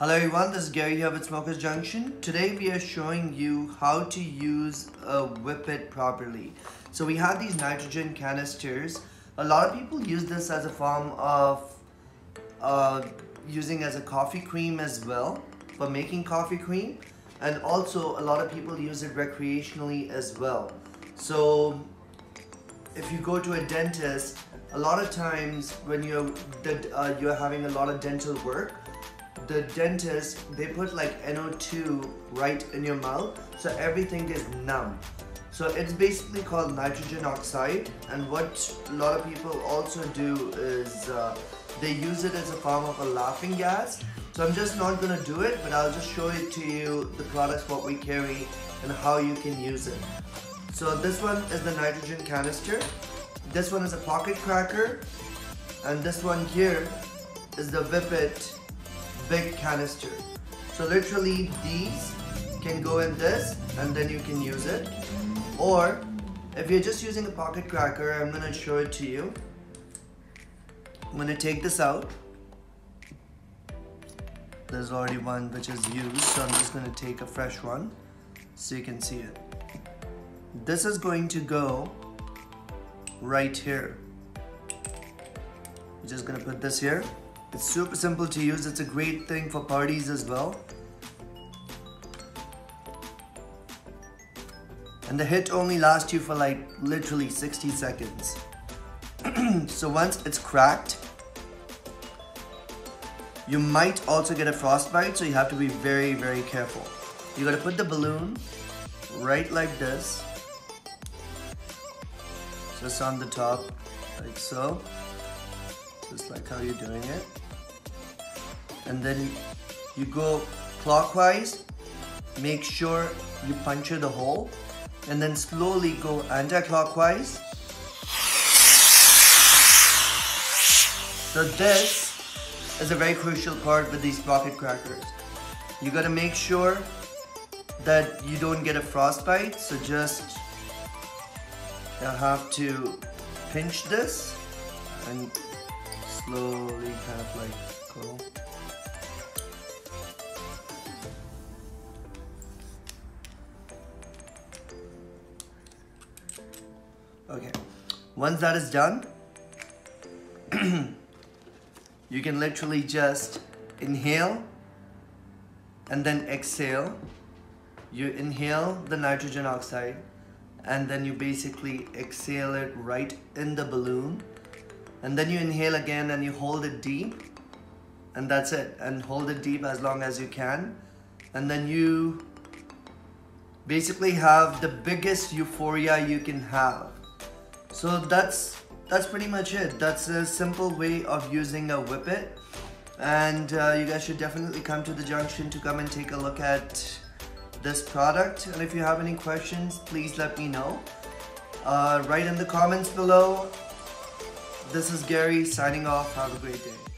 Hello everyone, this is Gary here with Smokers Junction. Today we are showing you how to use a whip it properly. So we have these nitrogen canisters. A lot of people use this as a form of using as a coffee cream as well, for making coffee cream. And also a lot of people use it recreationally as well. So if you go to a dentist, a lot of times when you're having a lot of dental work, the dentist, they put like NO2 right in your mouth, so everything is numb. So it's basically called nitrogen oxide, and what a lot of people also do is they use it as a form of a laughing gas. So I'm just not gonna do it, but I'll just show it to you, the products what we carry and how you can use it. So this one is the nitrogen canister, this one is a pocket cracker, and this one here is the whip it big canister. So literally these can go in this and then you can use it. Or if you're just using a pocket cracker, I'm gonna show it to you. I'm gonna take this out. There's already one which is used, so I'm just gonna take a fresh one so you can see it. This is going to go right here. We're just gonna put this here. It's super simple to use. It's a great thing for parties as well. And the hit only lasts you for like literally 60 seconds. So once it's cracked, you might also get a frostbite, so you have to be very, very careful. You gotta put the balloon right like this. Just on the top, like so. Just like how you're doing it. And then you go clockwise, make sure you puncture the hole, and then slowly go anti-clockwise. So this is a very crucial part with these pocket crackers. You gotta make sure that you don't get a frostbite, so just you have to pinch this and slowly kind of like go. Okay, once that is done, you can literally just inhale and then exhale. You inhale the nitrogen oxide and then you basically exhale it right in the balloon. And then you inhale again and you hold it deep, and that's it, and hold it deep as long as you can, and then you basically have the biggest euphoria you can have. So that's pretty much it. That's a simple way of using a whip it, and you guys should definitely come to the junction to come and take a look at this product. And if you have any questions, please let me know. Write in the comments below. This is Gary signing off. Have a great day.